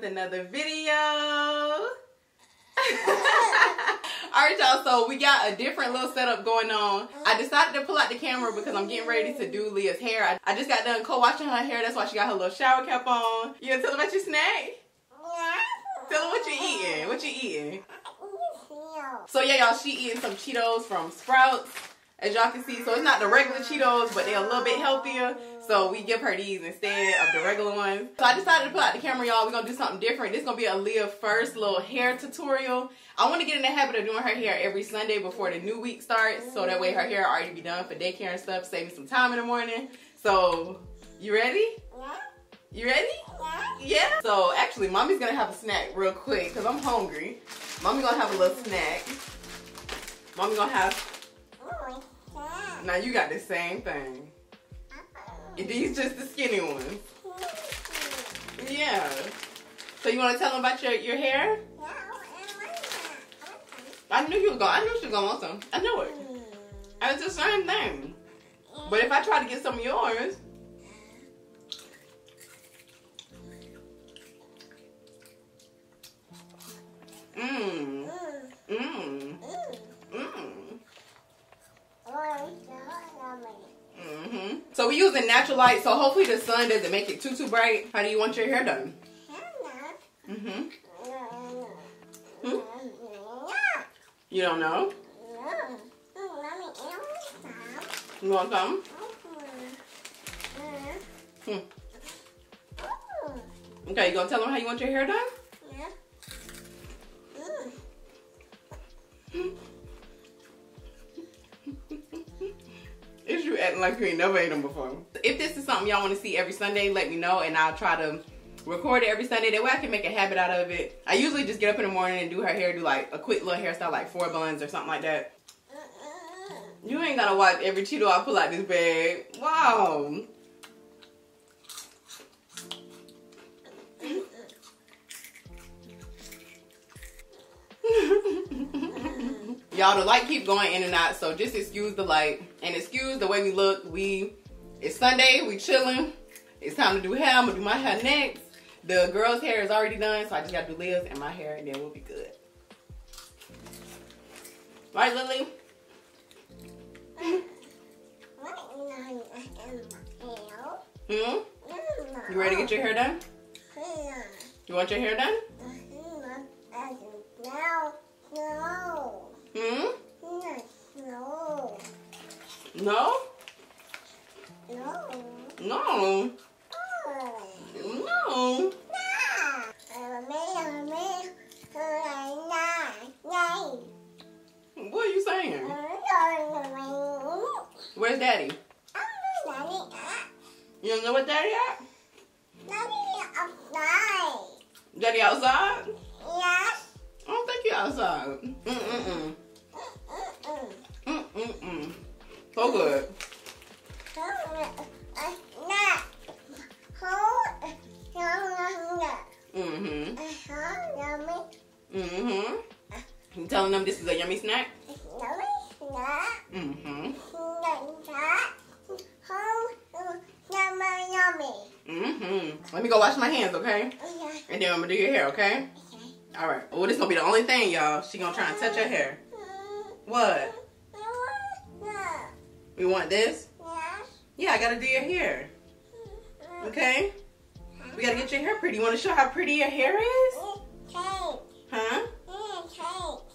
with another video. Alright y'all, so we got a different little setup going on. I decided to pull out the camera because I'm getting ready to do Leah's hair. I just got done co-washing her hair. That's why she got her little shower cap on. You gonna tell them about your snack? Yeah. Tell them what you eating. What you eating? So yeah y'all, she eating some Cheetos from Sprouts. As y'all can see, so it's not the regular Cheetos, but they're a little bit healthier. So we give her these instead of the regular ones. So I decided to pull out the camera, y'all. We're going to do something different. This is going to be a Leah first little hair tutorial. I want to get in the habit of doing her hair every Sunday before the new week starts. So that way her hair already be done for daycare and stuff. Save me some time in the morning. So, you ready? Yeah. You ready? Yeah. Yeah? So actually, Mommy's going to have a snack real quick because I'm hungry. Mommy's going to have a little snack. Mommy's going to have... Now you got the same thing. These just the skinny ones. Yeah. So you want to tell them about your hair? I knew she was gonna want some. I knew it. It's the same thing. But if I try to get some of yours, So we using natural light, so hopefully the sun doesn't make it too bright. How do you want your hair done? You don't know? You want some? Okay, you gonna tell them how you want your hair done? Like you ain't never ate them before. If this is something y'all want to see every Sunday, let me know and I'll try to record it every Sunday. That way I can make a habit out of it. I usually just get up in the morning and do her hair, do like a quick little hairstyle, like 4 buns or something like that. You ain't gotta watch every Cheeto I pull out this bag. Wow. Y'all, the light keep going in and out, so just excuse the light and excuse the way we look. It's Sunday, we chilling. It's time to do hair. I'm gonna do my hair next. The girl's hair is already done, so I just gotta do Leah's and my hair, and then we'll be good. Right, Lily? You ready to get your hair done? You want your hair done? No. No. No? No. No. No. What are you saying? Where's Daddy? You don't know what Daddy at? Daddy outside? Yeah. I don't think you're outside. So good. You telling them this is a yummy snack? Let me go wash my hands, okay? And then I'm gonna do your hair, okay? Alright. Oh, this is gonna be the only thing, y'all. She gonna try and touch her hair. What? We want this? Yeah, I gotta do your hair. Okay? We gotta get your hair pretty. You wanna show how pretty your hair is? Cake. Huh? Cake.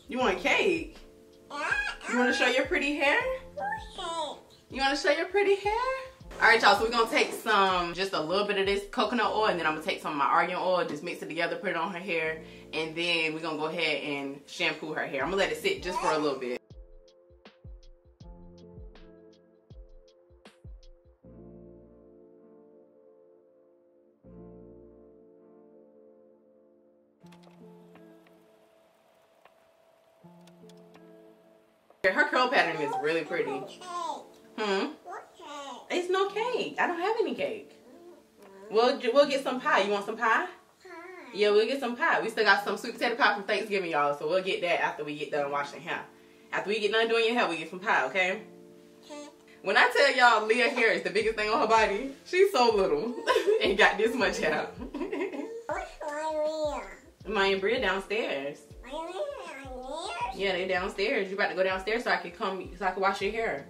You want cake? You wanna show your pretty hair? You wanna show your pretty hair? Alright y'all, so we're going to take some, just a little bit of this coconut oil, and then I'm going to take some of my argan oil, just mix it together, put it on her hair, and then we're going to go ahead and shampoo her hair. I'm going to let it sit just for a little bit. Her curl pattern is really pretty. It's no cake. I don't have any cake. We'll get some pie. You want some pie? Yeah, we'll get some pie. We still got some sweet potato pie from Thanksgiving, y'all. So we'll get that after we get done washing hair. After we get done doing your hair, we get some pie, okay? When I tell y'all Leah's hair is the biggest thing on her body, she's so little and got this much hair. Maya and Bria downstairs. Maya and Bria downstairs? Yeah, they downstairs. You about to go downstairs so I can come, so I can wash your hair.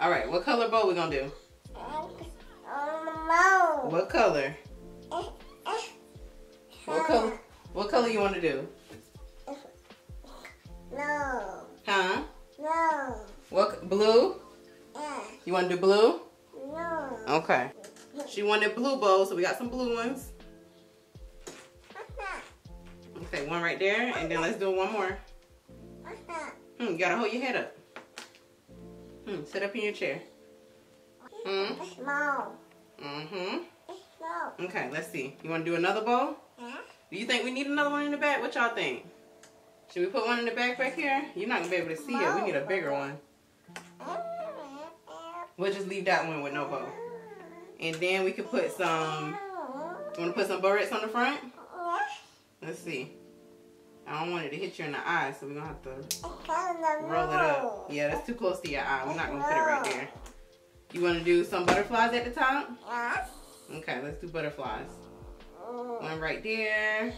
All right, what color bow we gonna do? Bow. What color? What color? What color you want to do? No. Huh? No. What? Blue? Yeah. You want to do blue? No. Okay. She wanted blue bows, so we got some blue ones. Okay, one right there, and then let's do one more. You gotta hold your head up. Sit up in your chair. It's small. Mm-hmm. It's small. Okay, let's see. You want to do another bowl? Yeah. Do you think we need another one in the back? What y'all think? Should we put one in the back back here? You're not going to be able to see it. We need a bigger one. We'll just leave that one with no bow. And then we can put some... You want to put some barrettes on the front? Yeah. Let's see. I don't want it to hit you in the eye, so we're going to have to roll it up. Yeah, that's too close to your eye. We're not going to put it right there. You want to do some butterflies at the top? Yes. Okay, let's do butterflies. One right there.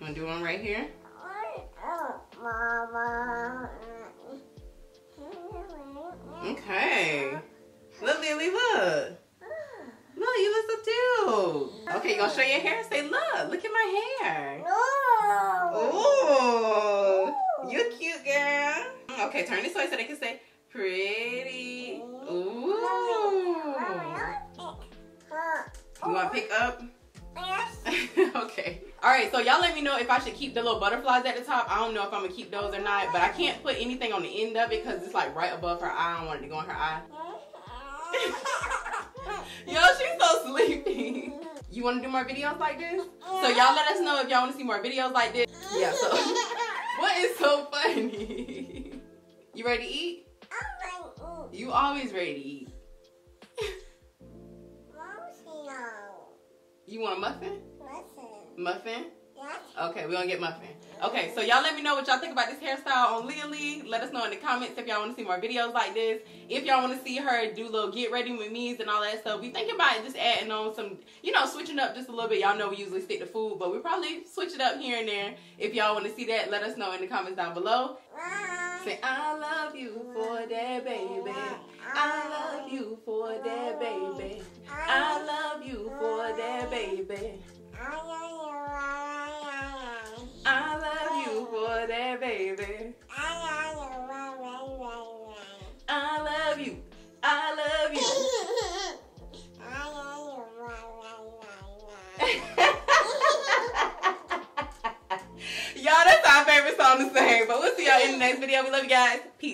Want to do one right here? Okay. Look, Lily, look. Look, you look so cute. Okay, you gonna show your hair? Say, look. Look at my hair. Ooh. You're cute, girl. Okay, turn this way so they can say, pretty. Ooh. You want to pick up? Yes. Okay. All right, so y'all let me know if I should keep the little butterflies at the top. I don't know if I'm going to keep those or not, but I can't put anything on the end of it because it's like right above her eye. I don't want it to go in her eye. Yo, she's so sleepy. You want to do more videos like this? So y'all let us know if y'all want to see more videos like this. Yeah, so what is so funny? You ready to eat? I'm ready to eat. You always ready to eat. You want a muffin? Muffin? Yes. Okay, we're gonna get muffin. Okay, so y'all let me know what y'all think about this hairstyle on Lily. Let us know in the comments if y'all want to see more videos like this. If y'all want to see her do little get ready with me's and all that stuff, we thinking about just adding on some, you know, switching up just a little bit. Y'all know we usually stick to food, but we probably switch it up here and there. If y'all want to see that, let us know in the comments down below. Bye. Say, I love you for that, baby. I love you for that, baby. I love you for that, baby. I love you for that, baby. I love you. I love you. Y'all, that's our favorite song to sing. But we'll see y'all in the next video. We love you guys. Peace.